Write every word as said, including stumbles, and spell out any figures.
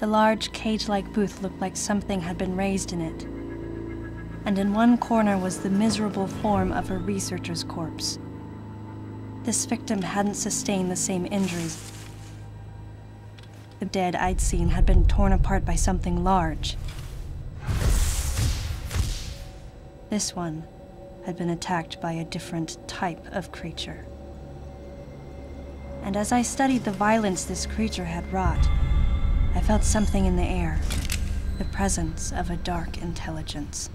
The large cage-like booth looked like something had been raised in it. And in one corner was the miserable form of a researcher's corpse. This victim hadn't sustained the same injuries. The dead I'd seen had been torn apart by something large. This one had been attacked by a different type of creature. And as I studied the violence this creature had wrought, I felt something in the air, the presence of a dark intelligence.